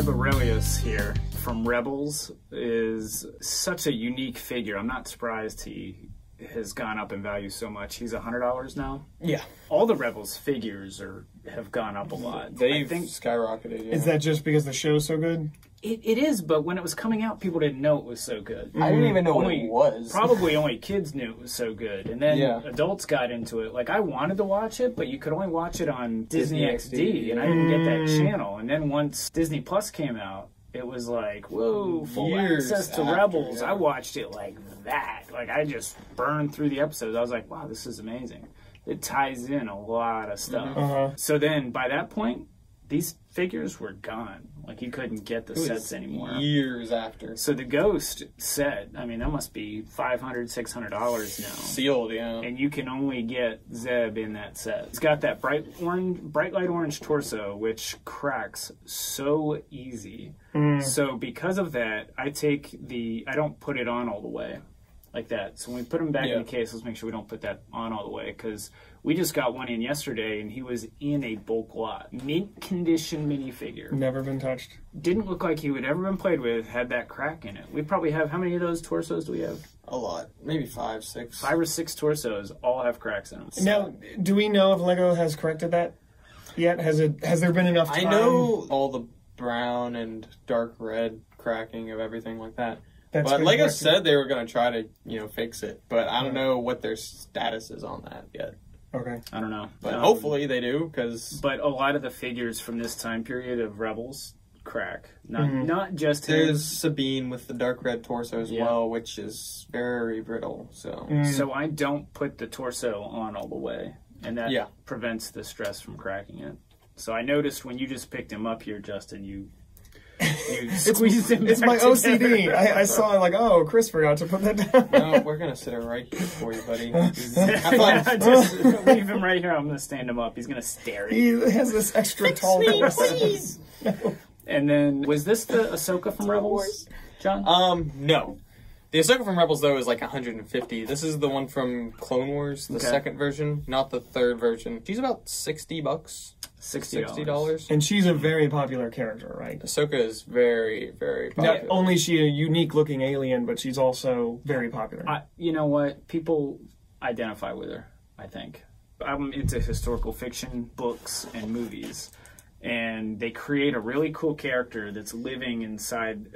Zeb Aurelius here from Rebels is such a unique figure. I'm not surprised he has gone up in value so much. He's $100 now. Yeah. All the Rebels figures have gone up a lot. They've skyrocketed. Yeah. Is that just because the show's so good? It is, but when it was coming out, people didn't know it was so good. I didn't even know what it was. Probably only kids knew it was so good, and then adults got into it. Like, I wanted to watch it, but you could only watch it on Disney XD, and I didn't get that channel. And then once Disney Plus came out, it was like, whoa, full access to Rebels. I watched it like that. Like, I just burned through the episodes. I was like, wow, this is amazing. It ties in a lot of stuff. So then, by that point, these figures were gone. Like, you couldn't get the sets anymore. Years after. So the Ghost set, I mean, that must be $500, $600 now. Sealed, yeah. And you can only get Zeb in that set. It's got that bright light orange torso, which cracks so easy. So because of that, I don't put it on all the way like that. So when we put him back in the case, let's make sure we don't put that on all the way, because we just got one in yesterday, and he was in a bulk lot. Mint condition minifigure. Never been touched. Didn't look like he would ever been played with, had that crack in it. We probably have, how many of those torsos do we have? A lot. Maybe five, six. Five or six torsos all have cracks in them. Now, do we know if Lego has corrected that yet? Has there been enough time? I know all the brown and dark red cracking of everything like that. That's but Lego said they were going to try to, you know, fix it, but I don't know what their status is on that yet. Okay. I don't know. But hopefully they do, because... But a lot of the figures from this time period of Rebels crack. Not just his... There's Sabine with the dark red torso as well, which is very brittle, so... So I don't put the torso on all the way, and that prevents the stress from cracking it. So I noticed when you just picked him up here, Justin, you squeezed him back. It's my OCD. I saw it like, oh, Chris forgot to put that down. No, we're going to sit him right here for you, buddy. Just leave him right here. I'm going to stand him up. He's going to stare at you. He has this extra tall voice. No. And then, was this the Ahsoka from Rebels, John? No. The Ahsoka from Rebels, though, is like 150. This is the one from Clone Wars, the second version, not the third version. She's about $60. $60. And she's a very popular character, right? Ahsoka is very, very popular. Not only is she a unique-looking alien, but she's also very popular. You know what? People identify with her, I think. I'm into historical fiction, books, and movies. And they create a really cool character that's living inside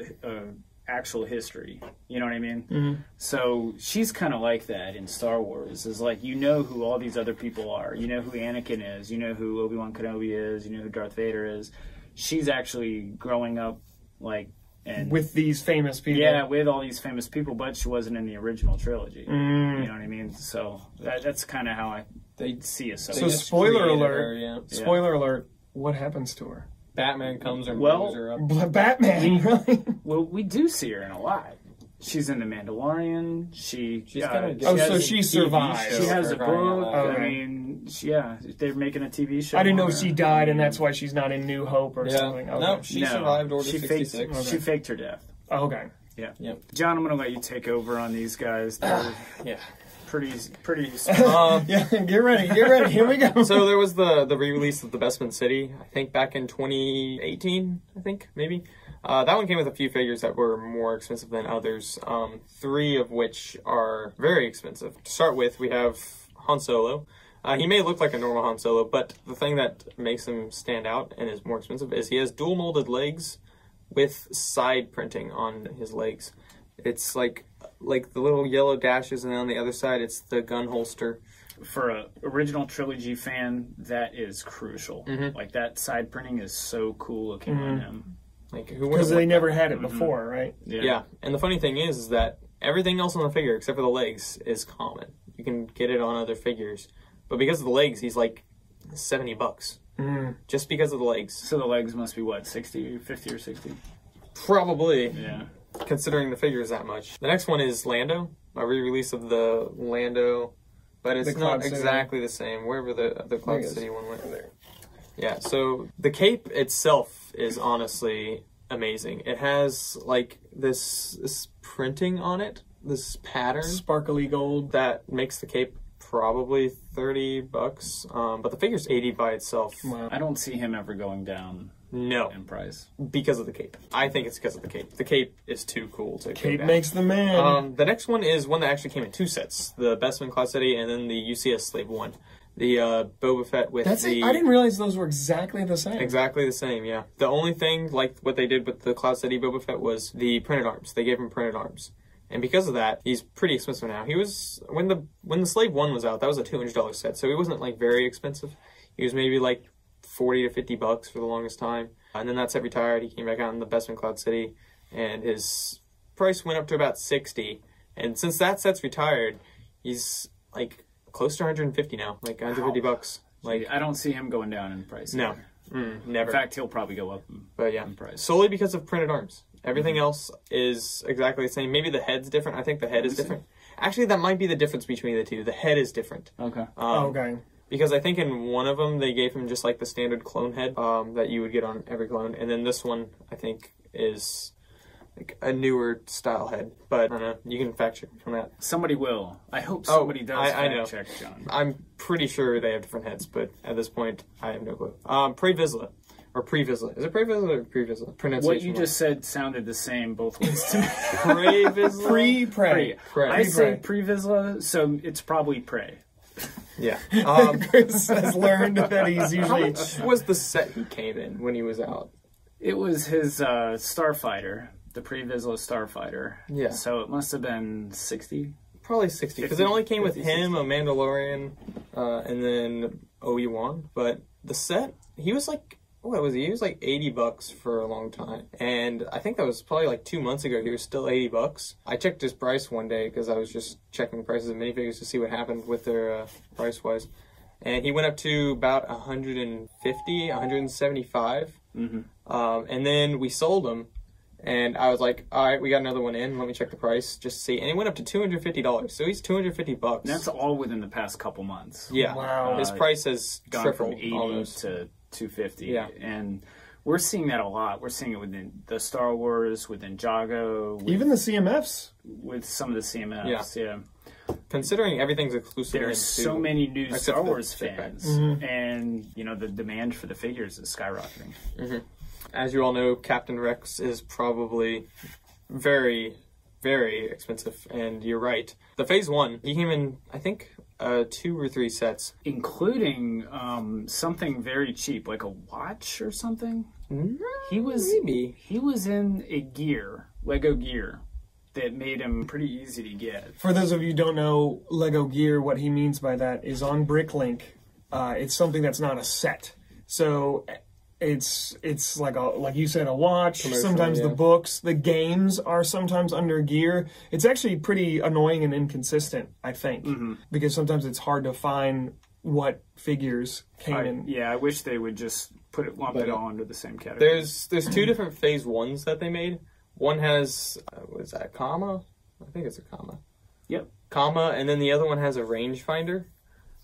actual history. You know what I mean? So she's kind of like that in Star Wars. Is like, you know who all these other people are. You know who Anakin is. You know who Obi-Wan Kenobi is. You know who Darth Vader is. She's actually growing up like... And, with these famous people. Yeah, with all these famous people, but she wasn't in the original trilogy. You know what I mean? So that's kind of how I see it. So spoiler alert. Spoiler alert, what happens to her? Batman comes and blows her up. Batman, really? Well, we do see her in a lot. She's in The Mandalorian. She survives. She has a book. I mean, they're making a TV show. I didn't know she died, and that's why she's not in New Hope or something. Okay. No, she survived Order 66. She faked her death. Oh, okay. Yeah. John, I'm going to let you take over on these guys. Pretty get ready here we go. So there was the re-release of The Bestman City, I think back in 2018, I think maybe. That one came with a few figures that were more expensive than others, three of which are very expensive. To start with, we have Han Solo. He may look like a normal Han Solo, but the thing that makes him stand out and is more expensive is he has dual molded legs with side printing on his legs. It's like the little yellow dashes, and then on the other side, it's the gun holster. For an original trilogy fan, that is crucial. Like, that side printing is so cool looking on him. Because they never had it before, right? Yeah. And the funny thing is that everything else on the figure, except for the legs, is common. You can get it on other figures. But because of the legs, he's like $70. Just because of the legs. So the legs must be, what, 60, 50 or 60? Probably. Yeah. Considering the figure is that much. The next one is Lando, a re-release of the Lando, but it's not exactly the same. Wherever the Cloud City one went there. Yeah, so the cape itself is honestly amazing. It has like this printing on it, this pattern. Sparkly gold. That makes the cape probably $30, but the figure's $80 by itself. Wow. I don't see him ever going down. No. In price. Because of the cape. I think it's because of the cape. The cape is too cool to cape makes the man. The next one is one that actually came in two sets. The Best in Cloud City and then the UCS Slave 1. The Boba Fett with I didn't realize those were exactly the same. Exactly the same, yeah. The only thing, like what they did with the Cloud City Boba Fett, was the printed arms. They gave him printed arms. And because of that, he's pretty expensive now. He was, when the Slave 1 was out, that was a $200 set, so he wasn't like very expensive. He was maybe like $40 to $50 for the longest time. And then that set retired, he came back out in the Best in Cloud City, and his price went up to about 60. And since that set's retired, he's like close to 150 now, like 150 bucks. Like I don't see him going down in price. No, never. In fact, he'll probably go up. But yeah, in price. Solely because of printed arms. Everything else is exactly the same. Maybe the head's different. I think the head is different. Actually, that might be the difference between the two. The head is different. Okay. Okay. Because I think in one of them, they gave him just like the standard clone head that you would get on every clone. And then this one, I think, is like a newer style head. But I don't know. You can fact check on that. Somebody will. I hope somebody does fact check, John. I'm pretty sure they have different heads, but at this point, I have no clue. Pre-Vizsla. Or Pre-Vizsla. Is it Pre-Vizsla or Pre-Vizsla? What you just said sounded the same both ways to me. Pre-Vizsla? Pre-Prey. I say Pre-Vizsla, so it's probably Prey. Yeah. Chris has learned that he's usually... How much was the set he came in when he was out? It was his Starfighter, the Pre-Vizsla Starfighter. Yeah. So it must have been 60? Probably 60, because it only came with him, 60. A Mandalorian, and then Obi-Wan. But the set, he was like... What was he? He was like $80 for a long time, and I think that was probably like 2 months ago. He was still $80. I checked his price one day because I was just checking prices of minifigures to see what happened with their price wise, and he went up to about 150, 175, and then we sold him, and I was like, all right, we got another one in. Let me check the price just to see, and it went up to $250. So he's $250. That's all within the past couple months. Yeah, wow. His price has gone tripled, from 80 almost. To 250, yeah. And we're seeing that a lot. We're seeing it within the Star Wars, within Jago, even the CMFs, with some of the CMFs. Yeah, yeah. Considering everything's exclusive, there's so many new Star Wars fans, and you know the demand for the figures is skyrocketing. As you all know, Captain Rex is probably very, very expensive, and you're right. The Phase 1, he came in, I think, 2 or 3 sets, including something very cheap, like a watch or something. He was in a gear, Lego gear, that made him pretty easy to get. For those of you who don't know Lego gear, what he means by that is on BrickLink, it's something that's not a set. So it's like you said, a watch. Sometimes the books, the games are sometimes under gear. It's actually pretty annoying and inconsistent, I think, because sometimes it's hard to find what figures came in. Yeah, I wish they would just put it, lump it all under the same category. There's two different Phase 1s that they made. One has what is that, a comma? I think it's a comma. Yep, comma, and then the other one has a rangefinder.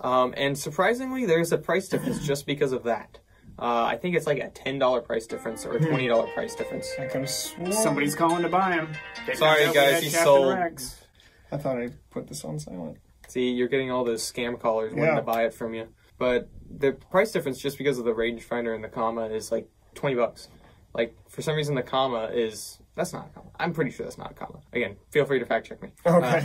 And surprisingly, there's a price difference just because of that. I think it's like a $10 price difference or a $20 price difference. Somebody's calling to buy him. Sorry, guys, he's sold. I thought I put this on silent. See, you're getting all those scam callers wanting to buy it from you. But the price difference, just because of the rangefinder and the comma, is like $20. Like, for some reason, the comma is... That's not a comma. I'm pretty sure that's not a comma. Again, feel free to fact check me. Okay.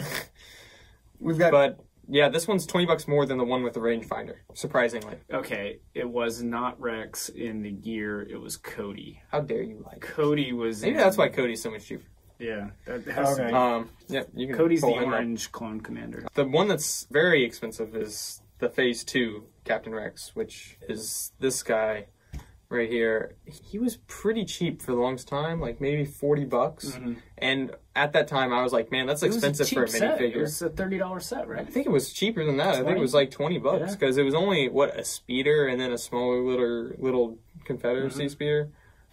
We've got... But, yeah, this one's $20 more than the one with the rangefinder, surprisingly. Okay, it was not Rex in the gear, it was Cody. How dare you lie. Cody was... Maybe that's why Cody's so much cheaper. Yeah. Okay. Yeah, you can Cody's the orange clone commander. The one that's very expensive is the Phase 2 Captain Rex, which is this guy right here. He was pretty cheap for the longest time, like maybe $40. And at that time, I was like, man, that's expensive for a minifigure. It was a $30 set, right? I think it was cheaper than that. 20. I think it was like $20, because it was only, what, a speeder and then a smaller little Confederacy speeder.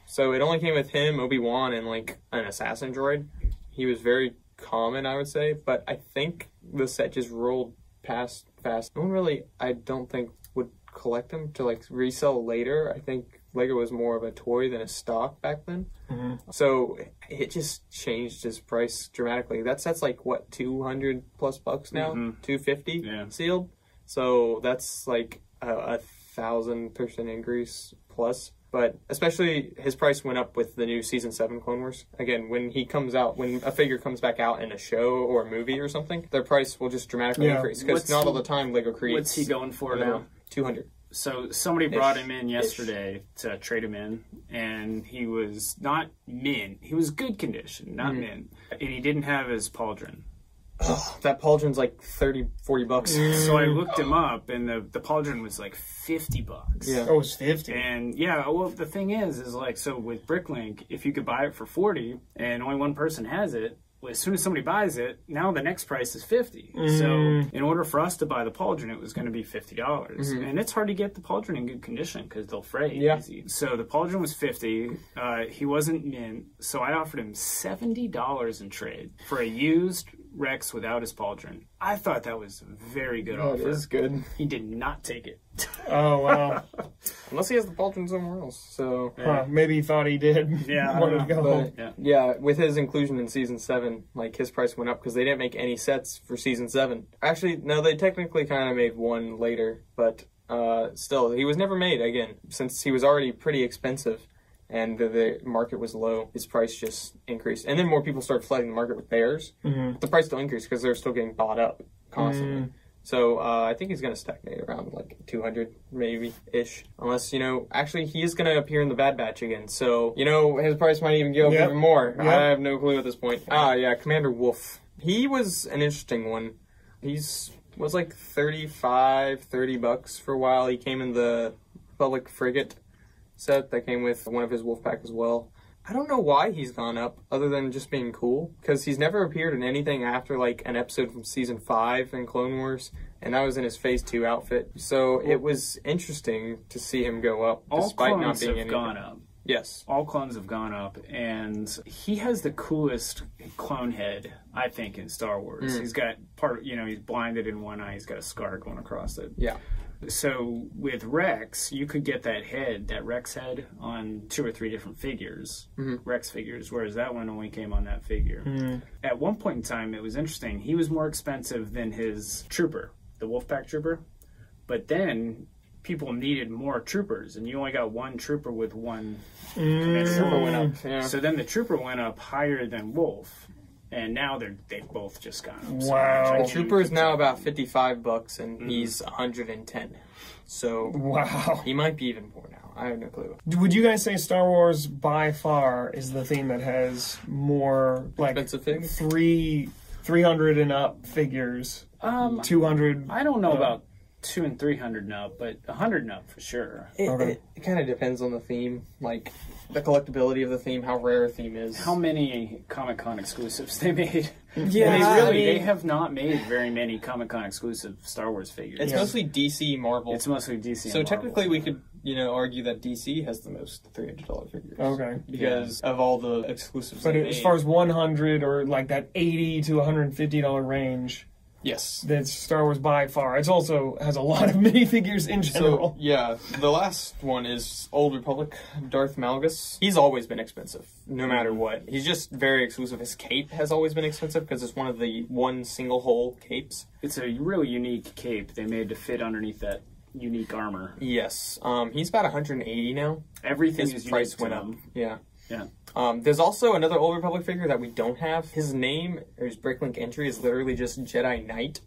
So it only came with him, Obi-Wan, and like an assassin droid. He was very common, I would say, but I think the set just rolled past fast. No one really, I don't think, would collect them to like resell later. I think Lego was more of a toy than a stock back then. So it just changed his price dramatically. That set's like, what, $200+ now? 250 sealed. So that's like a 1000% increase plus. But especially his price went up with the new Season 7 Clone Wars. Again, when he comes out, when a figure comes back out in a show or a movie or something, their price will just dramatically increase. Because not all the time Lego creates. What's he going for now? 200. So somebody brought him in yesterday to trade him in, and he was not mint. He was good condition, not mint. And he didn't have his pauldron. Oh, that pauldron's like 30, 40 bucks. So I looked him up, and the pauldron was like 50 bucks. Yeah. Oh, it was 50. And yeah, well, the thing is like, so with BrickLink, if you could buy it for 40 and only one person has it, as soon as somebody buys it, now the next price is 50. So in order for us to buy the pauldron, it was going to be $50. And it's hard to get the pauldron in good condition because they'll fray easy. So the pauldron was 50. He wasn't mint, so I offered him $70 in trade for a used Rex without his pauldron. I thought that was a very good offer. It is good. He did not take it. Oh, wow. Unless he has the pauldron somewhere else. So maybe he thought he did. Yeah, yeah, with his inclusion in Season 7, like, his price went up because they didn't make any sets for Season 7. Actually, no, they technically kind of made one later, but still, he was never made again since he was already pretty expensive. And the market was low, his price just increased. And then more people started flooding the market with bears. The price still increased because they're still getting bought up constantly. So I think he's going to stagnate around like 200 maybe-ish. Unless, you know, actually he is going to appear in the Bad Batch again. So, you know, his price might even go up even more. I have no clue at this point. Yeah, Commander Wolf. He was an interesting one. He's was like 35, 30 bucks for a while. He came in the Public Frigate set that came with one of his wolf pack as well. I don't know why he's gone up other than just being cool, because he's never appeared in anything after like an episode from Season 5 in Clone Wars, and that was in his Phase 2 outfit. So it was interesting to see him go up despite not being anything. All clones have gone up. Yes. All clones have gone up, and he has the coolest clone head, I think, in Star Wars. He's got part, you know, he's blinded in one eye, he's got a scar going across it. Yeah. So with Rex, you could get that head, that Rex head, on 2 or 3 different figures, Rex figures, whereas that one only came on that figure. At one point in time, it was interesting. He was more expensive than his trooper, the Wolfpack trooper. But then people needed more troopers, and you only got one trooper with one. Trooper went up. Yeah. So then the trooper went up higher than Wolf. And now they've both just gone up. Wow. Trooper is now about 55 bucks, and he's 110. So wow, he might be even more now. I have no clue. Would you guys say Star Wars by far is the thing that has more like $300 and up figures? 200. I don't know about 200 and 300 and up, but 100 and up for sure. It kind of depends on the theme, like the collectability of the theme, how rare a theme is, how many Comic-Con exclusives they made. Yeah, they have not made very many Comic-Con exclusive Star Wars figures. It's mostly DC, Marvel. It's mostly DC. So and technically, we could argue that DC has the most $300 figures. Okay, because of all the exclusives. But as far as 100 or like that $80 to $150 range. Yes. That's Star Wars by far. It also has a lot of minifigures in general. So, yeah, the last one is Old Republic, Darth Malgus. He's always been expensive, no matter what. He's just very exclusive. His cape has always been expensive because it's one single hole capes. It's a really unique cape they made to fit underneath that unique armor. Yes. He's about 180 now. Everything His price went up. Yeah. Yeah. There's also another Old Republic figure that we don't have. His name, or his BrickLink entry, is literally just Jedi Knight.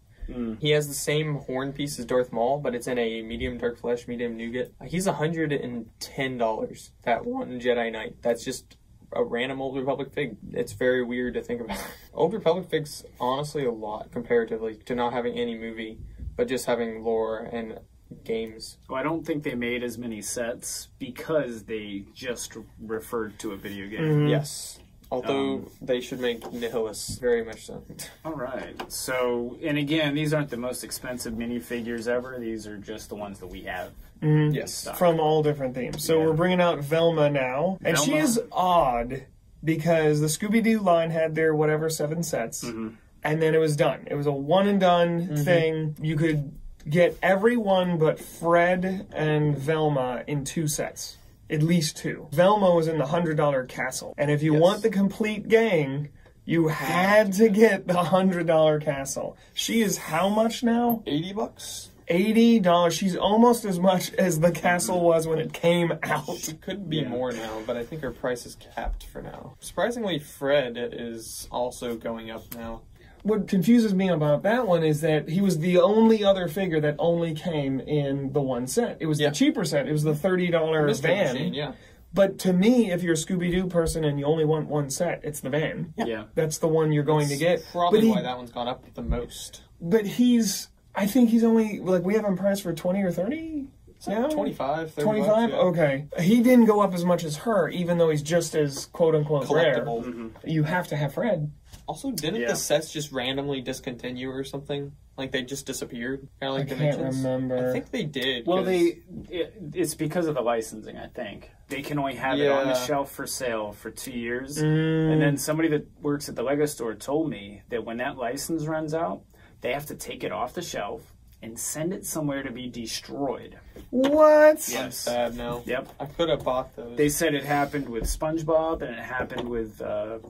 He has the same horn piece as Darth Maul, but it's in a medium dark flesh, medium nougat. He's $110, that one Jedi Knight. That's just a random Old Republic fig. It's very weird to think about. Old Republic figs, honestly, a lot comparatively to not having any movie, but just having lore and games. Well, I don't think they made as many sets because they just referred to a video game. Yes. Although they should make nihilists very much so. All right. So, and again, these aren't the most expensive minifigures ever. These are just the ones that we have. Yes. From all different themes. So we're bringing out Velma now. And she is odd because the Scooby-Doo line had their whatever 7 sets. And then it was done. It was a one-and-done thing. You could get everyone but Fred and Velma in 2 sets. At least 2. Velma was in the $100 castle. And if you want the complete gang, you had to get the $100 castle. She is how much now? 80 bucks. $80. She's almost as much as the castle was when it came out. She could be more now, but I think her price is capped for now. Surprisingly, Fred is also going up now. What confuses me about that one is that he was the only other figure that only came in the one set. It was the cheaper set. It was the $30 van. Machine, yeah. But to me, if you're a Scooby-Doo person and you only want one set, it's the van. Yeah. That's the one you're going to get. Probably why that one's gone up the most. But he's... I think he's only... Like, we have him priced for 20 or 30 now? Like 25, 30 25? Bucks, yeah. Okay. He didn't go up as much as her, even though he's just as, quote-unquote, rare. Mm-hmm. You have to have Fred. Also, didn't the sets just randomly discontinue or something? Like, they just disappeared? Kind of like Dimensions? I can't remember. I think they did. Well, it's because of the licensing, I think. They can only have it on the shelf for sale for 2 years. Mm. And then somebody that works at the Lego store told me that when that license runs out, they have to take it off the shelf and send it somewhere to be destroyed. What? Yes. I'm sad now. Yep. I could have bought those. They said it happened with Spongebob and it happened with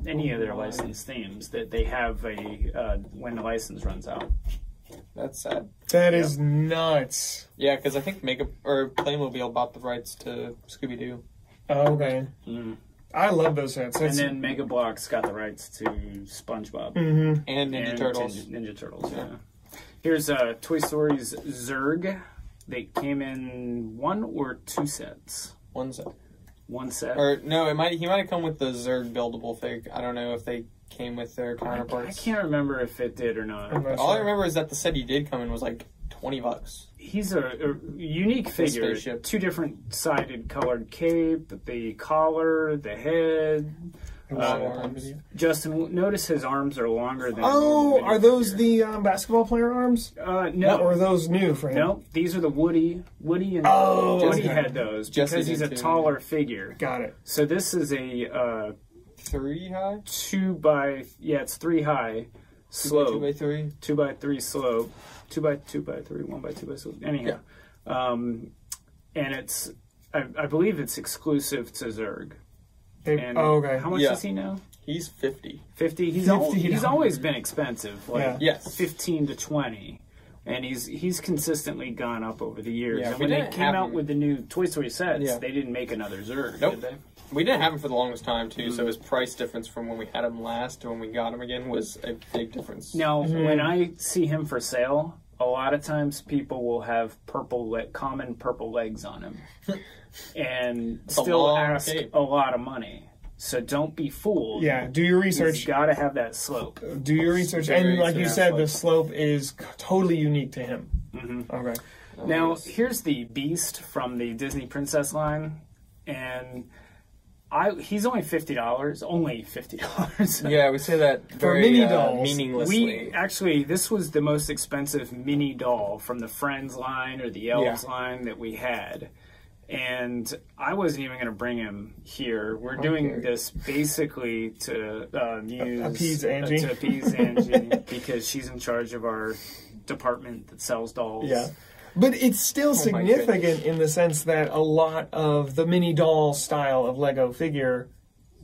any of their licensed themes that they have when the license runs out. That's sad. That is nuts. Yeah, because I think Playmobil bought the rights to Scooby-Doo. Oh, okay. Mm. I love those sets. That's... And then Mega Bloks got the rights to SpongeBob and Ninja Turtles. Ninja Turtles, yeah. Here's Toy Story's Zerg. They came in one or two sets. One set. One set. Or no, he might have come with the Zerg buildable fig. I don't know if they came with their counterparts. I can't remember if it did or not. All I remember is that the set he did come in was like $20. He's a unique figure. Two different sided colored cape, the collar, the head. Justin, notice his arms are longer than... Oh, are those the basketball player arms? No. Or are those new for him? No, these are the Woody. Woody had those because he's a taller figure. Got it. So this is a... 3 high? 2 by... Yeah, it's 3 high. Slope. 2 by 3? 2 by 3 slope. 2 by 2 by 3, 1 by 2 by slope. Anyhow. Yeah. And it's... I believe it's exclusive to Zurg. And how much is he now? He's 50. 50? He's always been expensive, like 15 to 20. And he's consistently gone up over the years. Yeah, and when they came out with the new Toy Story sets, they didn't make another Zurg, did they? We didn't have him for the longest time, too, so his price difference from when we had him last to when we got him again was a big difference. Now, when I see him for sale, a lot of times people will have common purple legs on him and still ask a lot of money. So don't be fooled. Yeah, do your research. You got to have that slope. Do your research. And like you said, the slope is totally unique to him. Mm-hmm. Okay. Now, here's the Beast from the Disney Princess line. And... he's only $50. Only $50. Yeah, we say that very for mini dolls, meaninglessly. This was the most expensive mini doll from the Friends line or the Elves line that we had. And I wasn't even going to bring him here. We're doing this basically to appease Angie. To appease Angie because she's in charge of our department that sells dolls. Yeah. But it's still significant in the sense that a lot of the mini doll style of Lego figure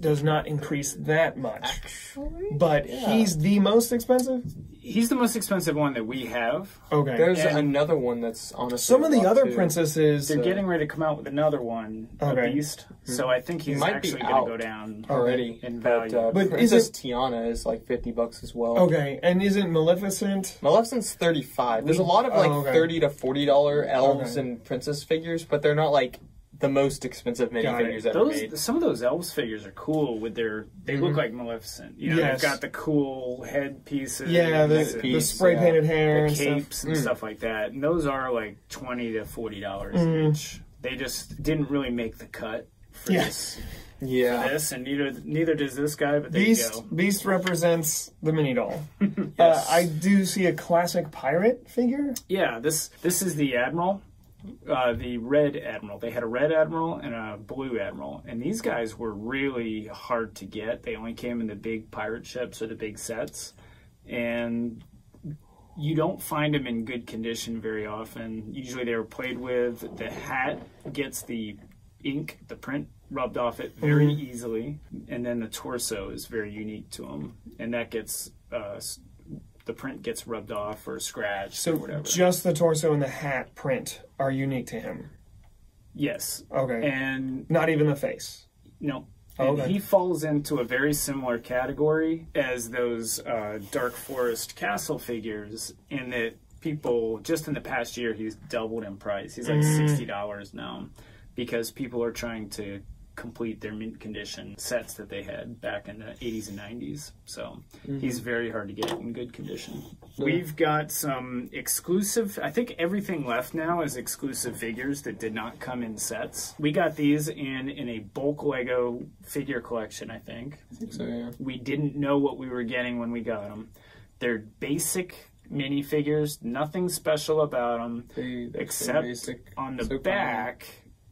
does not increase that much. Actually? But he's the most expensive? He's the most expensive one that we have. Okay. There's another one that's on a... Some of the other princesses... They're getting ready to come out with another one, a Beast. Mm-hmm. So I think he's actually going to go down already in value. But Princess Tiana is like $50 as well. Okay, and isn't Maleficent? Maleficent's $35. There's a lot of like $30 to $40 elves and princess figures, but they're not like the most expensive minifigures ever made. Some of those elves figures are cool with their... They look like Maleficent. You know, they've got the cool head pieces. Yeah, the spray-painted hair. The capes and stuff like that. And those are like $20 to $40 each. They just didn't really make the cut for this. Yeah. For this, and neither does this guy, but there you go. Beast represents the mini doll. I do see a classic pirate figure. Yeah, this is the Admiral. The Red Admiral. They had a Red Admiral and a Blue Admiral, and these guys were really hard to get. They only came in the big pirate ships or the big sets, and you don't find them in good condition very often. Usually they were played with. The hat gets the ink, the print, rubbed off it very easily, and then the torso is very unique to them, and that gets the print gets rubbed off or scratched or whatever. Just the torso and the hat print are unique to him. Yes. Okay. And not even the face. No. And he falls into a very similar category as those Dark Forest Castle figures in that people, just in the past year, he's doubled in price. He's like $60 now because people are trying to complete their mint condition sets that they had back in the 80s and 90s. So he's very hard to get in good condition. We've got some exclusive, I think everything left now is exclusive figures that did not come in sets. We got these in a bulk Lego figure collection, I think. I think so, yeah. We didn't know what we were getting when we got them. They're basic minifigures, nothing special about them, except on the back...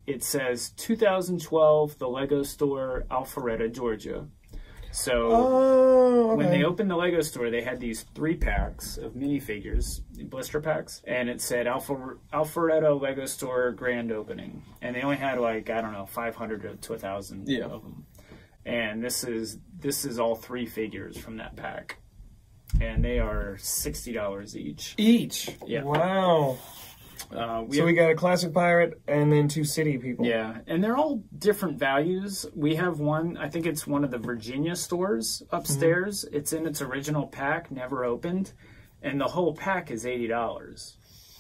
It says 2012, the Lego Store, Alpharetta, Georgia. So when they opened the Lego Store, they had these 3-packs of minifigures, blister packs, and it said Alpharetta Lego Store Grand Opening. And they only had like, I don't know, 500 to 1,000 of them. And this is all 3 figures from that pack. And they are $60 each. Each? Yeah. Wow. So we got a classic pirate and then 2 city people. Yeah, and they're all different values. We have one, I think it's one of the Virginia stores upstairs. It's in its original pack, never opened, and the whole pack is $80.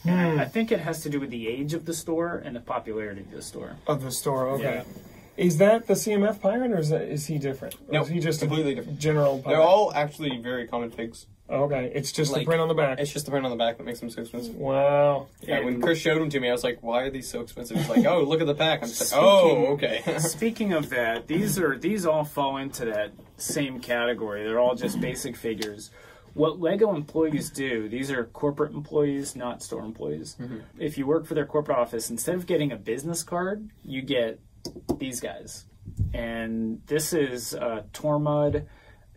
And I think it has to do with the age of the store and the popularity of the store. Of the store, okay. Yeah. Is that the CMF pirate, or is he different? Or is he just completely different. General pirate? They're all actually very common figs. Okay, it's just the print on the back. It's just the print on the back that makes them so expensive. Wow. Yeah, when Chris showed them to me, I was like, why are these so expensive? He's like, oh, look at the pack. I'm just like, oh, okay. Speaking of that, these all fall into that same category. They're all just basic figures. What Lego employees do, these are corporate employees, not store employees. If you work for their corporate office, instead of getting a business card, you get these guys. And this is Tormod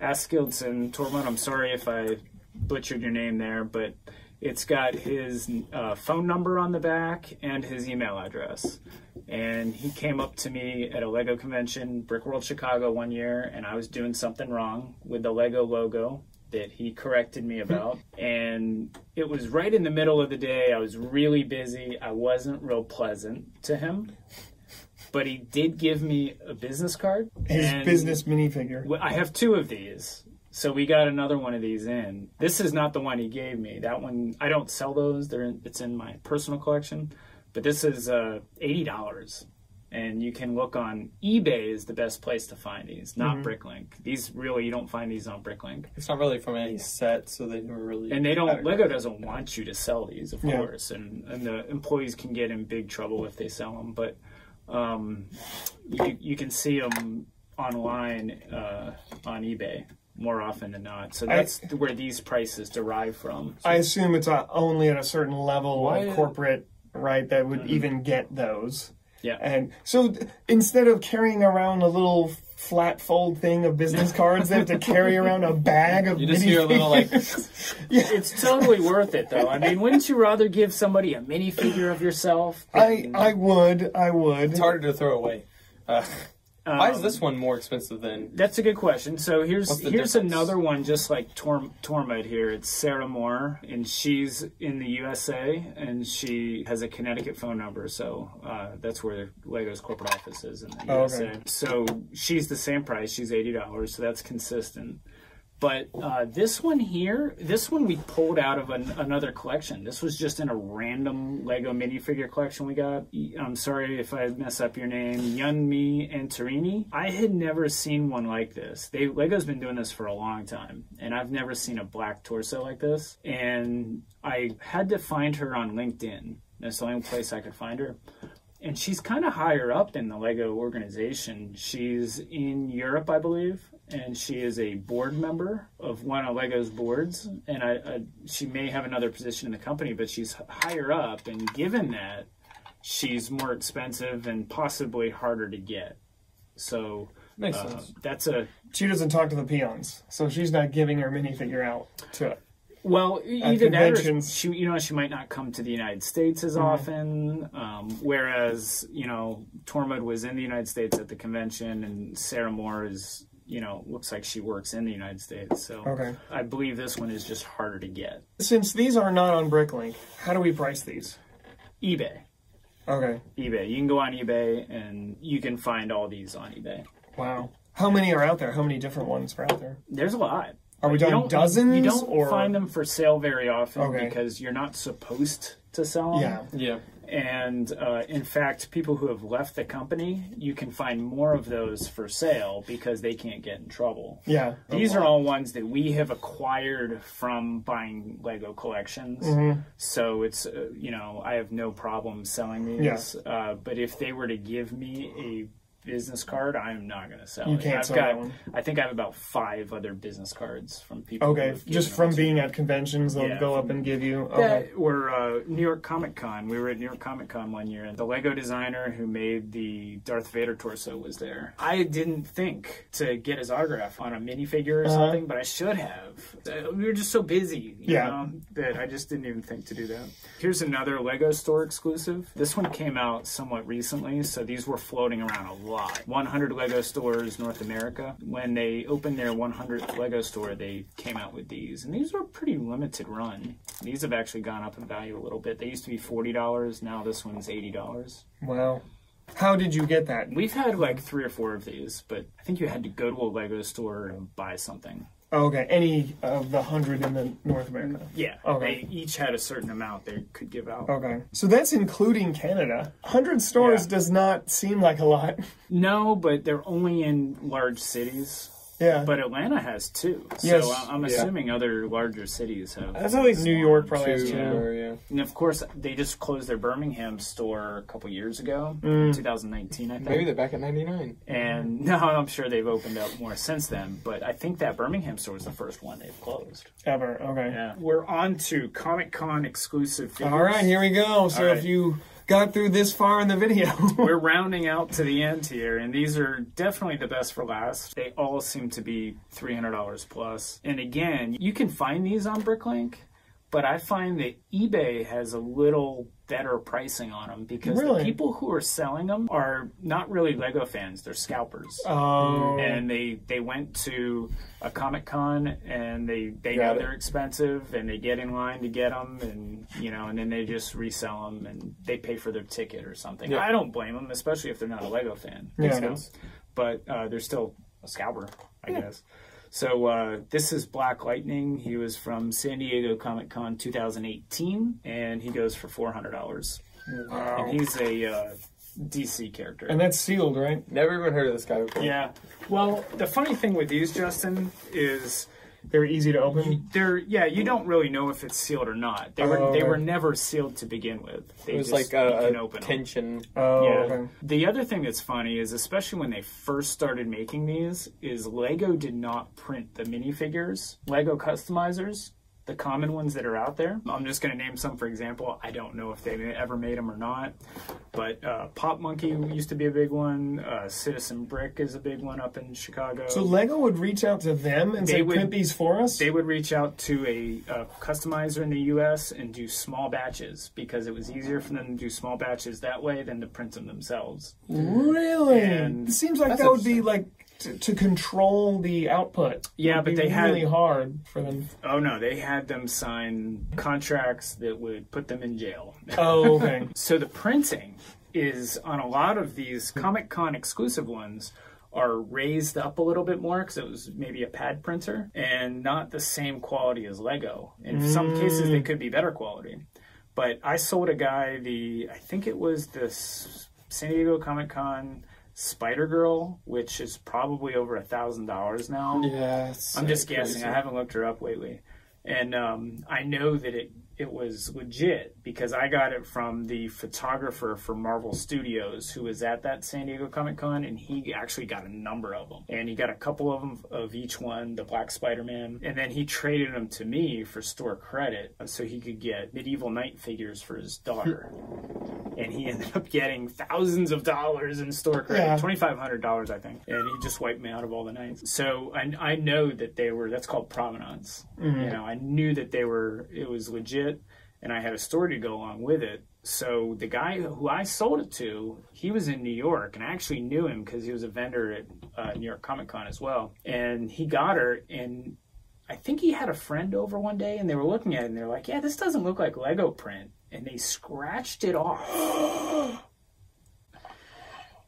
Askildsen. Tormod, I'm sorry if I butchered your name there, but it's got his phone number on the back and his email address. And he came up to me at a Lego convention, Brickworld Chicago, one year, and I was doing something wrong with the Lego logo that he corrected me about. And it was right in the middle of the day. I was really busy. I wasn't real pleasant to him. But he did give me a business card. His business minifigure. I have 2 of these. So we got another one of these in. This is not the one he gave me. That one, I don't sell those. They're in, it's in my personal collection. But this is $80. And you can look on eBay is the best place to find these, not BrickLink. These really, you don't find these on BrickLink. It's not really from any set, so they never really... And they don't, Lego doesn't want you to sell these, of course. And the employees can get in big trouble if they sell them, but... you can see them online on eBay more often than not. So that's where these prices derive from. So I assume it's only at a certain level of corporate, right, that would even get those. Yeah. And so instead of carrying around a little flat fold thing of business cards, they have to carry around a bag of minifigures. It's totally worth it, though. I mean, wouldn't you rather give somebody a minifigure of yourself? I would. It's harder to throw away. Why is this one more expensive than... That's a good question. So here's another one just like Tormod here. It's Sarah Moore, and she's in the USA, and she has a Connecticut phone number. So that's where Lego's corporate office is in the USA. Okay. So she's the same price. She's $80, so that's consistent. But this one here, this one we pulled out of another collection. This was just in a random Lego minifigure collection we got. I'm sorry if I mess up your name. Yunmi Antarini. I had never seen one like this. Lego's been doing this for a long time, and I've never seen a black torso like this. And I had to find her on LinkedIn. That's the only place I could find her. And she's kind of higher up in the Lego organization. She's in Europe, I believe. And she is a board member of one of Lego's boards. And she may have another position in the company, but she's higher up. And given that, she's more expensive and possibly harder to get. So makes sense. She doesn't talk to the peons, so she's not giving her minifigure out to it. Well, either that or she might not come to the United States as often, whereas, Tormod was in the United States at the convention, and Sarah Moore is you know, looks like she works in the United States. So okay. I believe this one is just harder to get. Since these are not on BrickLink, how do we price these? eBay. Okay. eBay. You can go on eBay and you can find all these on eBay. Wow. How many are out there? How many different ones are out there? There's a lot. Are we talking dozens? You don't find them for sale very often okay. because you're not supposed to sell them. Yeah. And in fact, people who have left the company, you can find more of those for sale because they can't get in trouble. Yeah. These are all ones that we have acquired from buying Lego collections. Mm-hmm. So it's, you know, I have no problem selling these. Yeah. But if they were to give me a business card, I'm not going to sell it. Can't sell that one. I think I have about 5 other business cards from people. Okay, just from being at conventions, they'll go up and give you. Okay. Or New York Comic Con. We were at New York Comic Con one year, and the Lego designer who made the Darth Vader torso was there. I didn't think to get his autograph on a minifigure or something, but I should have. We were just so busy, you know, that I just didn't even think to do that. Here's another Lego store exclusive. This one came out somewhat recently, so these were floating around a lot. 100 Lego stores North America. When they opened their 100th Lego store, they came out with these. And these were a pretty limited run. These have actually gone up in value a little bit. They used to be $40. Now this one's $80. Wow. How did you get that? We've had like 3 or 4 of these, but I think you had to go to a Lego store and buy something. Oh, okay. Any of the 100 in the North America? Yeah. Okay. They each had a certain amount they could give out. Okay. So that's including Canada. 100 stores does not seem like a lot. No, but they're only in large cities. Yeah. But Atlanta has 2. So yes. I'm assuming other larger cities have. That's at least New York probably has 2. Yeah. And of course, they just closed their Birmingham store a couple years ago, 2019, I think. Maybe they're back at 99. And no, I'm sure they've opened up more since then. But I think that Birmingham store was the first one they've closed. Ever. Okay. Yeah. We're on to Comic-Con exclusive figures. All right, here we go. So if you got through this far in the video. We're rounding out to the end here, and these are definitely the best for last. They all seem to be $300 plus. And again, you can find these on BrickLink, but I find that eBay has a little better pricing on them because the people who are selling them are not really Lego fans. They're scalpers. Oh. And they went to a Comic-Con and they know they're expensive and they get in line to get them and, you know, and then they just resell them and they pay for their ticket or something. Yeah. I don't blame them, especially if they're not a Lego fan. Yeah, you know? But they're still a scalper, I guess. So this is Black Lightning. He was from San Diego Comic-Con 2018, and he goes for $400. Wow. And he's a DC character. And that's sealed, right? Never even heard of this guy before. Yeah. Well, the funny thing with these, Justin, is they're easy to open. They're you don't really know if it's sealed or not. They were never sealed to begin with. They it was just, like a tension. Oh, yeah. Okay. The other thing that's funny is, especially when they first started making these, is Lego did not print the minifigures. Lego customizers, the common ones that are out there. I'm just going to name some for example. I don't know if they ever made them or not, but Pop Monkey used to be a big one. Citizen Brick is a big one up in Chicago. So Lego would reach out to them and say, print these for us? They would reach out to a customizer in the U.S. and do small batches because it was easier for them to do small batches that way than to print them themselves. Really? And it seems like that would be like to control the output. Yeah, but they had really hard for them. Oh no, they had them sign contracts that would put them in jail. Oh, okay. So the printing is on a lot of these Comic-Con exclusive ones are raised up a little bit more because it was maybe a pad printer and not the same quality as Lego. In some cases they could be better quality. But I sold a guy I think it was the San Diego Comic-Con Spider-Girl, which is probably over $1,000 now. Yeah, I'm just guessing. I haven't looked her up lately. And I know that it was legit because I got it from the photographer for Marvel Studios who was at that San Diego Comic-Con, and he actually got a number of them. And he got a couple of them of each one, the Black Spider-Man, and then he traded them to me for store credit so he could get Medieval Knight figures for his daughter. And he ended up getting thousands of dollars in store credit, $2,500 I think. And he just wiped me out of all the nights. So I know that that's called provenance. You know, I knew that it was legit. and I had a story to go along with it. So the guy who I sold it to, he was in New York, and I actually knew him because he was a vendor at New York Comic Con as well. And he got her, and I think he had a friend over one day, and they were looking at it, and they're like, yeah, this doesn't look like Lego print. And they scratched it off.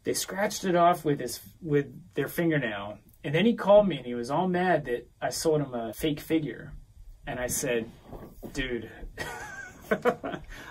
They scratched it off with their fingernail. And then he called me, and he was all mad that I sold him a fake figure. And I said, dude,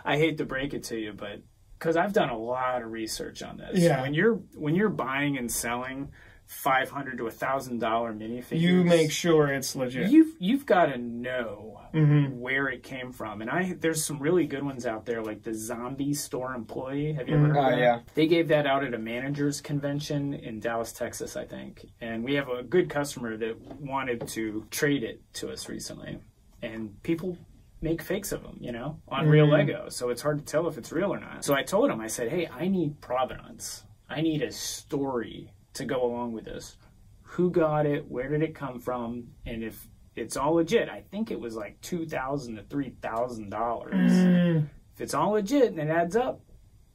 I hate to break it to you, but because I've done a lot of research on this. Yeah. So when you're buying and selling $500 to $1,000 minifigures, you make sure it's legit. You've got to know where it came from. And there's some really good ones out there, like the zombie store employee. Have you ever heard of that? Yeah. They gave that out at a manager's convention in Dallas, Texas, I think. And we have a good customer that wanted to trade it to us recently. And people make fakes of them, you know, on real Lego. So it's hard to tell if it's real or not. So I told him, I said, hey, I need provenance. I need a story to go along with this. Who got it? Where did it come from? And if it's all legit, I think it was like $2,000 to $3,000. If it's all legit and it adds up,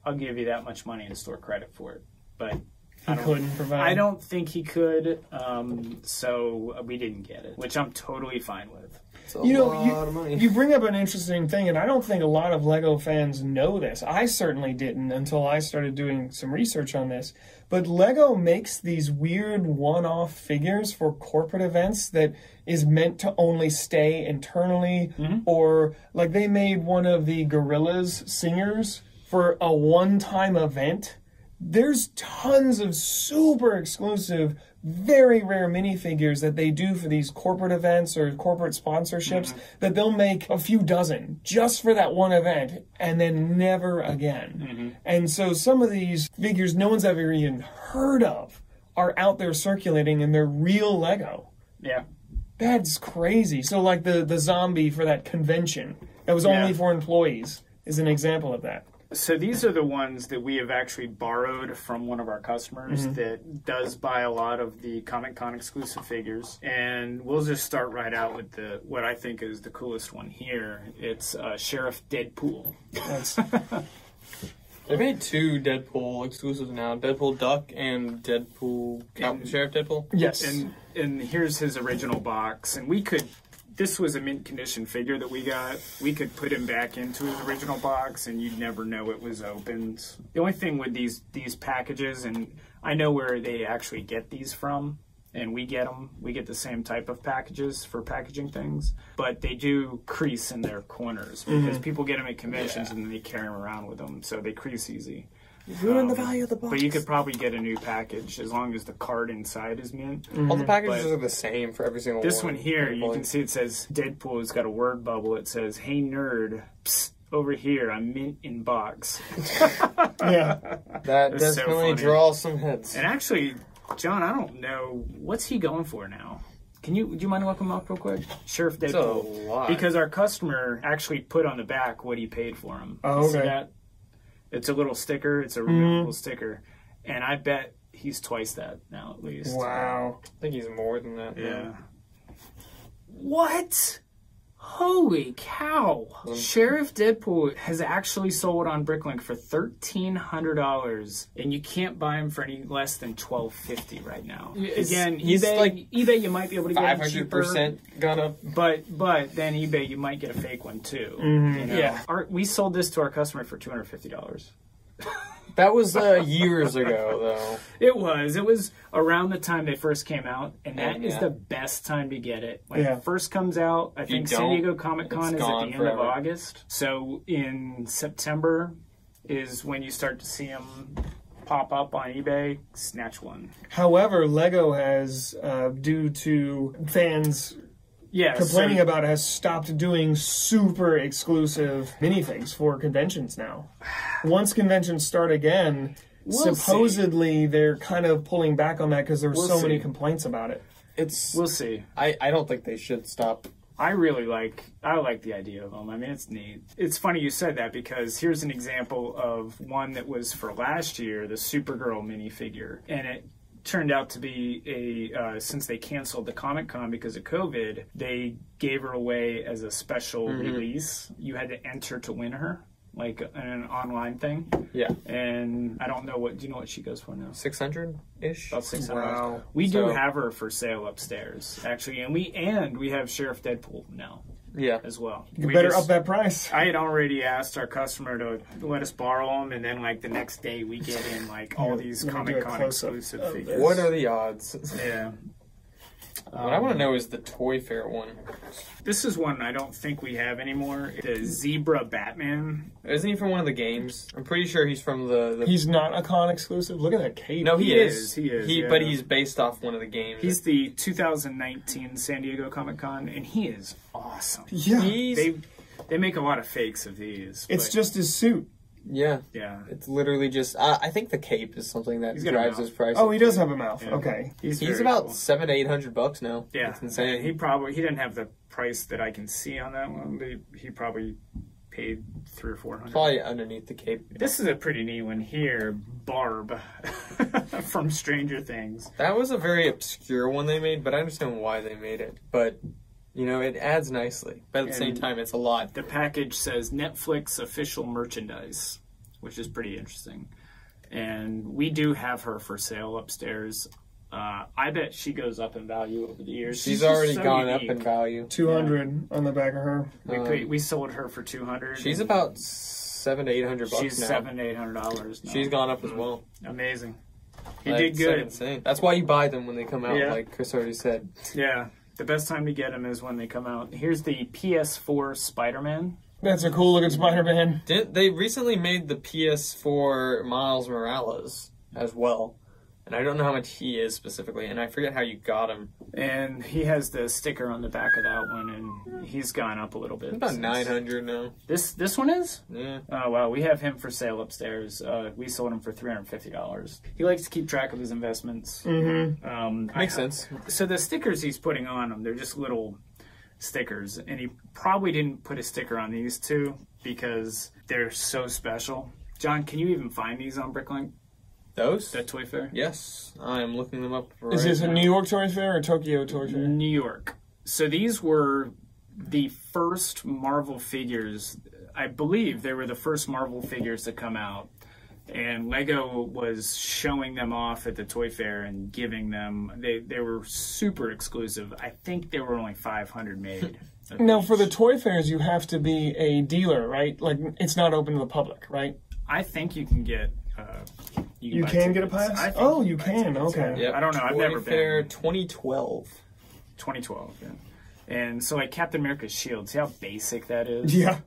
I'll give you that much money in store credit for it. But I don't think he could, so we didn't get it, which I'm totally fine with. You bring up an interesting thing, and I don't think a lot of Lego fans know this. I certainly didn't until I started doing some research on this. But Lego makes these weird one-off figures for corporate events that is meant to only stay internally, or like they made one of the Gorillaz singers for a one-time event. There's tons of super exclusive, very rare minifigures that they do for these corporate events or corporate sponsorships that they'll make a few dozen just for that one event and then never again. And so some of these figures no one's ever even heard of are out there circulating, and they're real Lego. Yeah. That's crazy. So like the zombie for that convention that was only for employees is an example of that. So these are the ones that we have actually borrowed from one of our customers that does buy a lot of the Comic-Con exclusive figures. And we'll just start right out with what I think is the coolest one here. It's Sheriff Deadpool. They made two Deadpool exclusives now, Deadpool Duck and Deadpool Sheriff Deadpool. Yes. And here's his original box. And we could... This was a mint condition figure that we got. We could put him back into his original box and you'd never know it was opened. The only thing with these packages, and I know where they actually get these from, and we get them. We get the same type of packages for packaging things, but they do crease in their corners because people get them at conventions and then they carry them around with them, so they crease easy. You ruin the value of the box. But you could probably get a new package as long as the card inside is mint. All the packages are the same for every single one. This one here, you can see it says Deadpool. It's got a word bubble. It says, hey, nerd, psst, over here, I'm mint in box. That definitely draws some heads. And actually, John, I don't know, what's he going for now? Do you mind to look him up real quick? Sheriff Deadpool. It's a lot. Because our customer actually put on the back what he paid for him. Oh, okay. So it's a little sticker. It's a removable sticker. And I bet he's twice that now, at least. Wow. I think he's more than that. Yeah. What? Holy cow. Sheriff Deadpool has actually sold on BrickLink for $1,300, and you can't buy him for any less than $1,250 right now. Again, eBay, you might be able to get 500% gone up. But then eBay, you might get a fake one too. You know? Yeah. We sold this to our customer for $250. That was years ago, though. It was around the time they first came out, and that is the best time to get it. When it first comes out, I think San Diego Comic-Con is at the end of August. So in September is when you start to see them pop up on eBay. Snatch one. However, Lego has, due to fans... complaining about it, has stopped doing super exclusive minifigs for conventions now. Once conventions start again, supposedly they're kind of pulling back on that because there's so many complaints about it. We'll see. I don't think they should stop. I like the idea of them. I mean, it's neat. It's funny you said that because here's an example of one that was for last year, the Supergirl minifigure, and it turned out to be a, since they canceled the Comic-Con because of COVID, they gave her away as a special release. You had to enter to win her, like an online thing. Yeah. And I don't know what, do you know what she goes for now? 600-ish? About 600. Wow. We do have her for sale upstairs, actually. And we have Sheriff Deadpool now. Yeah, as well. You we better just, up that price. I had already asked our customer to let us borrow them, and then like the next day we get in like all these Comic-Con exclusive figures. What are the odds? Yeah. What I want to know is the Toy Fair one. This is one I don't think we have anymore. The Zebra Batman. Isn't he from one of the games? I'm pretty sure he's from the... He's not a con exclusive? Look at that cape. No, he is. But he's based off one of the games. He's the 2019 San Diego Comic-Con, and he is awesome. Yeah. They make a lot of fakes of these. It's just his suit. Yeah. Yeah. It's literally just... I think the cape is something that drives his price. Oh, he does have a mouth. Yeah. Okay. He's about cool. $700 to $800 now. Yeah. It's insane. Yeah, he didn't have the price that I can see on that one, but he probably paid $300 or $400. Probably underneath the cape. Yeah. This is a pretty neat one here. Barb from Stranger Things. That was a very obscure one they made, but I understand why they made it. But... you know, it adds nicely, but at the same time, it's a lot. The package says Netflix official merchandise, which is pretty interesting. And we do have her for sale upstairs. I bet she goes up in value over the years. She's already gone up in value. 200 on the back of her. We sold her for 200. She's about $700 to $800 now. She's $700 to $800. She's gone up as well. Amazing. He did good. Insane. That's why you buy them when they come out, like Chris already said. Yeah. The best time to get them is when they come out. Here's the PS4 Spider-Man. That's a cool-looking Spider-Man. They recently made the PS4 Miles Morales as well. And I don't know how much he is specifically, and I forget how you got him. And he has the sticker on the back of that one, and he's gone up a little bit. About 900 now. This one is? Yeah. Oh, wow. We have him for sale upstairs. We sold him for $350. He likes to keep track of his investments. Mm-hmm. Makes sense. So the stickers he's putting on them, they're just little stickers, and he probably didn't put a sticker on these two because they're so special. John, can you even find these on BrickLink? Those? That Toy Fair? Yes. I am looking them up right now. Is this a New York Toy Fair or Tokyo Toy Fair? New York. So these were the first Marvel figures. I believe they were the first Marvel figures to come out. And Lego was showing them off at the Toy Fair and giving them... They were super exclusive. I think there were only 500 made. Now, for the Toy Fairs, you have to be a dealer, right? Like, it's not open to the public, right? I think you can get... you can get a pass? Oh, you can. Okay. Yep. I don't know. I've never been. Toy Fair 2012. 2012, yeah. And so, like, Captain America's shield. See how basic that is? Yeah.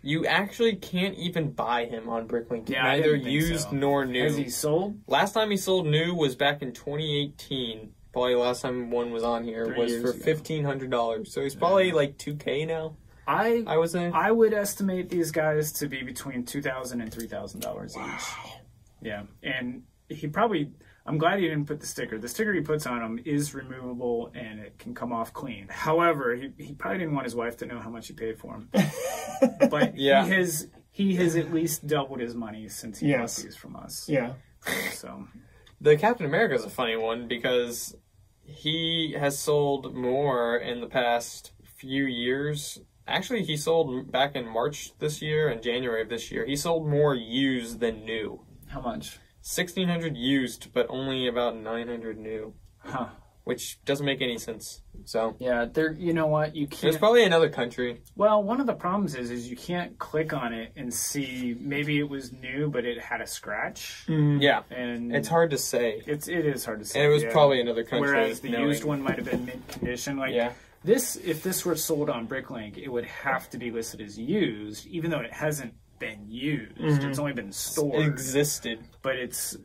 You actually can't even buy him on BrickLink. Yeah, neither used nor new. Has he sold? Last time he sold new was back in 2018. Probably last time one was on here was for $1,500. So he's probably, like, $2K now. I would say. I would estimate these guys to be between $2,000 and $3,000 each. Yeah, and he probably... I'm glad he didn't put the sticker. The sticker he puts on him is removable, and it can come off clean. However, he probably didn't want his wife to know how much he paid for him. But yeah. he has at least doubled his money since he got these from us. Yeah. So the Captain America is a funny one because he has sold more in the past few years. Actually, he sold back in March this year and January of this year. He sold more used than new. How much? 1,600 used, but only about 900 new. Huh. Which doesn't make any sense. So yeah, there. You know what? You can't. There's probably another country. Well, one of the problems is you can't click on it and see. Maybe it was new, but it had a scratch. Mm. Yeah, and it's hard to say. It is hard to say. And it was probably another country. Whereas the used one might have been mint condition. Like this, if this were sold on BrickLink, it would have to be listed as used, even though it hasn't been used. Mm-hmm. It's only been stored. It existed. But it's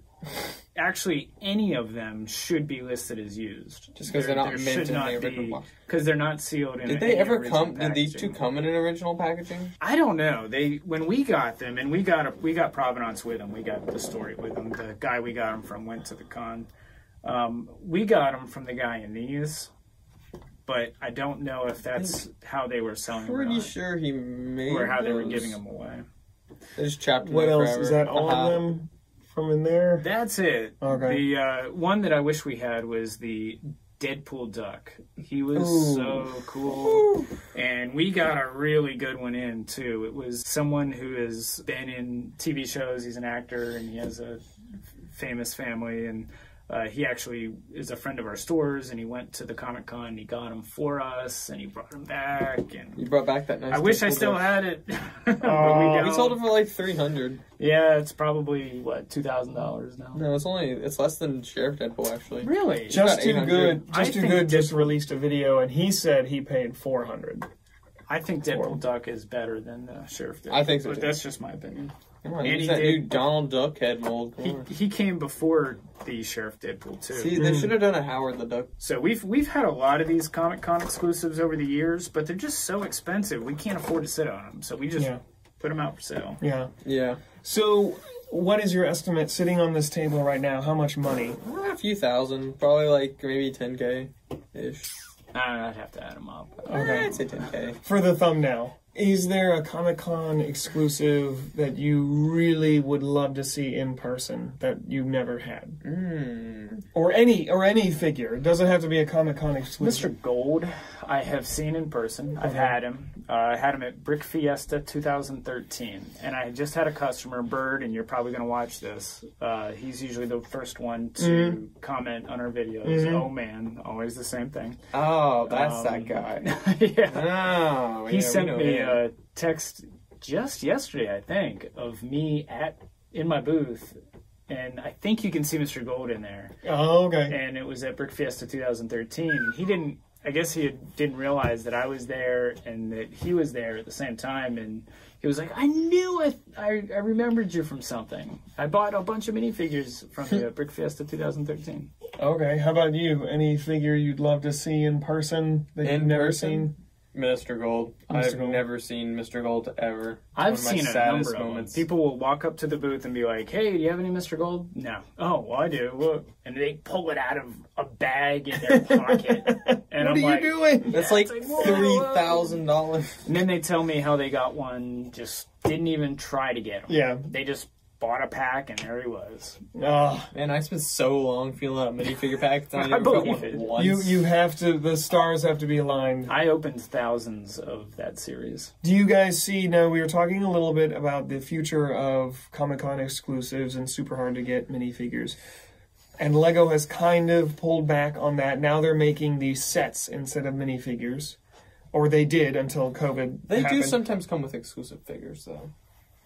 actually any of them should be listed as used. Just because they're not mint in the original box. Because they're not sealed in. Did they ever come? Did these two come in an original packaging? I don't know. When we got them, and we got provenance with them. We got the story with them. The guy we got them from went to the con. We got them from the guy in these. But I don't know if that's how they were selling them. Pretty sure he made them. Or how they were giving them away. There's chapter. What else is that? All of them from in there? That's it. Okay. The one that I wish we had was the Deadpool Duck. He was so cool. Ooh. And we got a really good one in, too. It was someone who has been in TV shows. He's an actor, and he has a famous family, and he actually is a friend of our stores, and he went to the Comic-Con, and he got him for us, and he brought him back. And you brought back that nice I wish I still had it. But we sold it for like $300. Yeah, it's probably, what, $2,000 now? No, it's only, it's less than Sheriff Deadpool, actually. Really? Just Too Good just released a video, and he said he paid $400. I think Deadpool Duck is better than Sheriff Deadpool. I think so, but that's just my opinion. Come on, and that new Donald Duck head mold. He came before the Sheriff Deadpool too. See, they should have done a Howard the Duck. So we've had a lot of these Comic-Con exclusives over the years, but they're just so expensive. We can't afford to sit on them, so we just put them out for sale. Yeah, yeah. So, what is your estimate sitting on this table right now? How much money? A few thousand, probably like maybe 10K ish. I don't know, I'd have to add them up. Okay, I'd say 10K for the thumbnail. Is there a Comic-Con exclusive that you really would love to see in person that you've never had? Or any figure. It doesn't have to be a Comic-Con exclusive. Mr. Gold, I have seen in person. I've had him. I had him at Brick Fiesta 2013. And I just had a customer, Bird, and you're probably going to watch this. He's usually the first one to comment on our videos. Oh, man. Always the same thing. Oh, that's that guy. Oh, he sent me a text just yesterday, I think, of me in my booth, and I think you can see Mr. Gold in there. Oh, okay. And it was at Brick Fiesta 2013. He didn't, I guess he didn't realize that I was there and that he was there at the same time, and he was like, I knew it! I remembered you from something. I bought a bunch of minifigures from you at Brick Fiesta 2013. Okay, how about you? Any figure you'd love to see in person that you've never seen? Mr. Gold. I've never seen Mr. Gold ever. I've seen a number of moments. People will walk up to the booth and be like, hey, do you have any Mr. Gold? No. Oh, well, I do. Look. And they pull it out of a bag in their pocket. And what I'm like, you doing? That's like $3,000. And then they tell me how they got one, just didn't even try to get them. Yeah. They just bought a pack, and there he was. Oh, man, I spent so long feeling out a minifigure pack. I never got one once. You have to, the stars have to be aligned. I opened thousands of that series. Do you guys see, now we were talking a little bit about the future of Comic-Con exclusives and super hard to get minifigures. And Lego has kind of pulled back on that. Now they're making these sets instead of minifigures. Or they did until COVID happened. They do sometimes come with exclusive figures, though.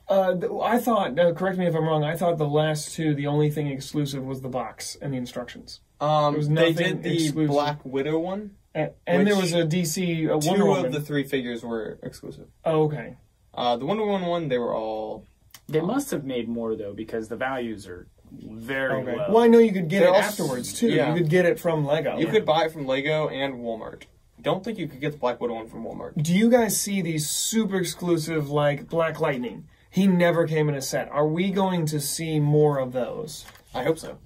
I thought, correct me if I'm wrong, I thought the last two, the only thing exclusive was the box and the instructions. They did the exclusive Black Widow one. And there was a DC Wonder Woman. Two of the three figures were exclusive. Oh, okay. The Wonder Woman one, they were all... They must have made more, though, because the values are very low. Well, I know you could get it afterwards, too. Yeah. You could get it from Lego. You could buy it from Lego and Walmart. Don't think you could get the Black Widow one from Walmart. Do you guys see these super exclusive, like, Black Lightning? He never came in a set. Are we going to see more of those? I hope so.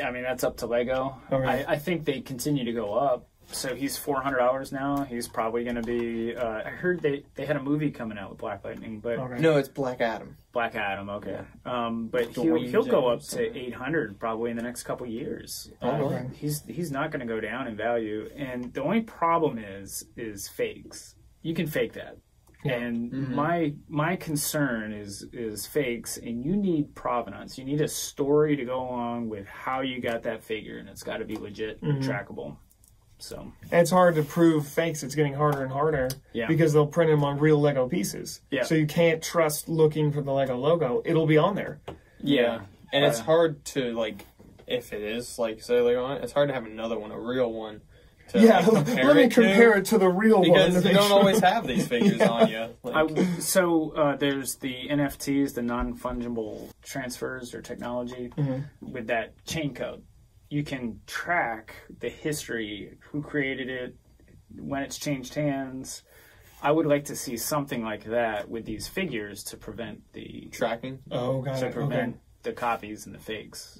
I mean, that's up to Lego. Okay. I think they continue to go up. So he's $400 now. He's probably going to be... I heard they had a movie coming out with Black Lightning, but... Okay. No, it's Black Adam. Black Adam, okay. Yeah. But he'll go up to $800 probably in the next couple years. Okay. He's not going to go down in value. And the only problem is fakes. You can fake that. And my concern is fakes, and you need provenance. You need a story to go along with how you got that figure, and it's got to be legit and trackable. So it's hard to prove fakes. It's getting harder and harder because they'll print them on real Lego pieces. Yeah. So you can't trust looking for the Lego logo. It'll be on there. Yeah, and it's hard to, like, if it is, like, say later on, it's hard to have another one, a real one. Let me compare it to the real one. Because they don't always have these figures on you. Like. So there's the NFTs, the non-fungible transfers or technology. With that chain code, you can track the history, who created it, when it's changed hands. I would like to see something like that with these figures to prevent the... Tracking? Oh, got it. Okay. The copies and the fakes.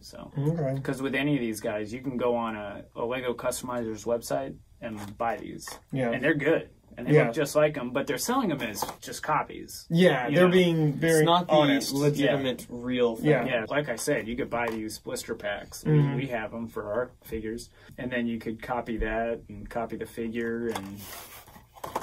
So, because with any of these guys, you can go on a Lego customizer's website and buy these. Yeah. And they're good. and they look just like them, but they're selling them as just copies. Yeah, they're being very honest. It's not the legitimate, real thing. Yeah. Like I said, you could buy these blister packs. Mm-hmm. We have them for our figures. And then you could copy that and copy the figure and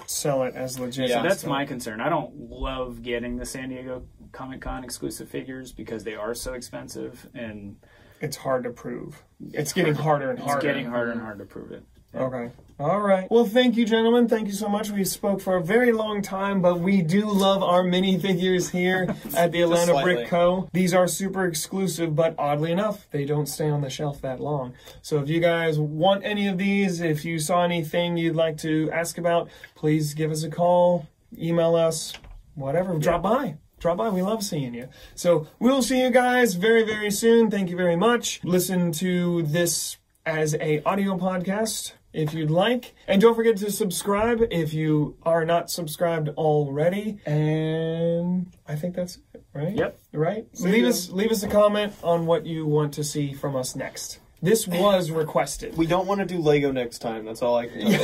sell it as legit. Yeah, so that's my concern. I don't love getting the San Diego Comic-Con exclusive figures because they are so expensive, and it's hard to prove. It's getting harder and harder. It's getting harder and harder to prove it. Yeah. Okay. All right. Well, thank you, gentlemen. Thank you so much. We spoke for a very long time, but we do love our minifigures here at the Atlanta Brick Co. These are super exclusive, but oddly enough, they don't stay on the shelf that long. So if you guys want any of these, if you saw anything you'd like to ask about, please give us a call, email us, whatever. Yeah. Drop by. Drop by. We love seeing you. So we'll see you guys very, very soon. Thank you very much. Listen to this as an audio podcast if you'd like. And don't forget to subscribe if you are not subscribed already. And I think that's it, right? Yep. Right? Leave us a comment on what you want to see from us next. This was requested. We don't want to do Lego next time. That's all I can do.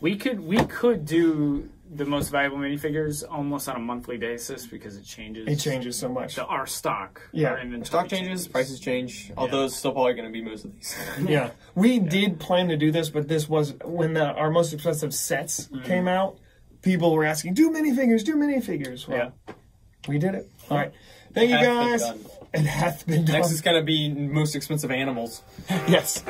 We could do the most valuable minifigures almost on a monthly basis because it changes. It changes so much. Our stock. Yeah. Our inventory stock changes, prices change, although it's still probably going to be most of these. Yeah. We did plan to do this, but this was when our most expensive sets came out. People were asking, do minifigures, do minifigures. Well, we did it. All right. Thank you guys. It hath been done. Next is going to be most expensive animals. Yes.